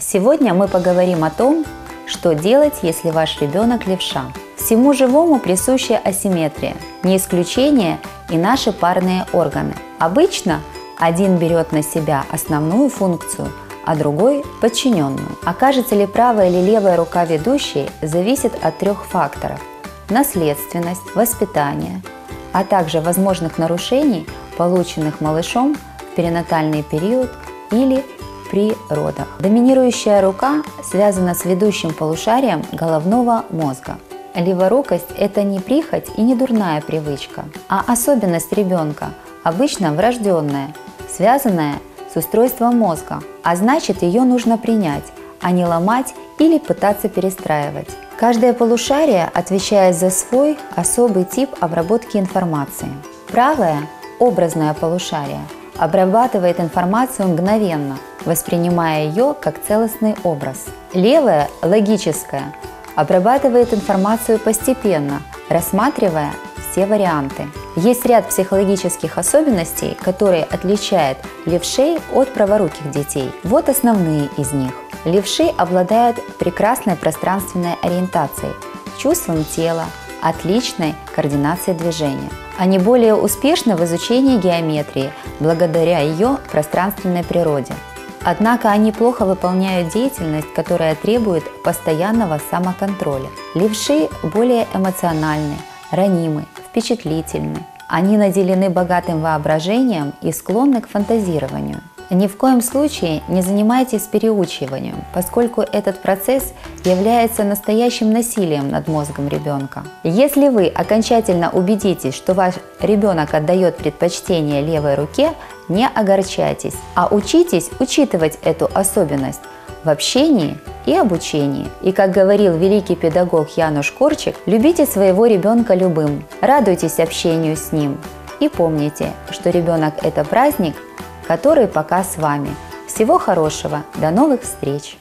Сегодня мы поговорим о том, что делать, если ваш ребенок левша. Всему живому присуща асимметрия, не исключение и наши парные органы. Обычно один берет на себя основную функцию, а другой – подчиненную. Окажется ли правая или левая рука ведущей, зависит от трех факторов – наследственность, воспитание, а также возможных нарушений, полученных малышом в перинатальный период или при родах. Доминирующая рука связана с ведущим полушарием головного мозга. Леворукость – это не прихоть и не дурная привычка, а особенность ребенка, обычно врожденная, связанная с устройством мозга, а значит, ее нужно принять, а не ломать или пытаться перестраивать. Каждое полушарие отвечает за свой особый тип обработки информации. Правое, образное полушарие, обрабатывает информацию мгновенно, воспринимая ее как целостный образ. Левое, логическое, обрабатывает информацию постепенно, рассматривая все варианты. Есть ряд психологических особенностей, которые отличают левшей от праворуких детей. Вот основные из них. Левши обладают прекрасной пространственной ориентацией, чувством тела, отличной координацией движения. Они более успешны в изучении геометрии, благодаря ее пространственной природе. Однако они плохо выполняют деятельность, которая требует постоянного самоконтроля. Левши более эмоциональны, ранимы, впечатлительны. Они наделены богатым воображением и склонны к фантазированию. Ни в коем случае не занимайтесь переучиванием, поскольку этот процесс является настоящим насилием над мозгом ребенка. Если вы окончательно убедитесь, что ваш ребенок отдает предпочтение левой руке, не огорчайтесь, а учитесь учитывать эту особенность в общении и обучении. И, как говорил великий педагог Януш Корчик, любите своего ребенка любым, радуйтесь общению с ним и помните, что ребенок – это праздник, который пока с вами. Всего хорошего, до новых встреч!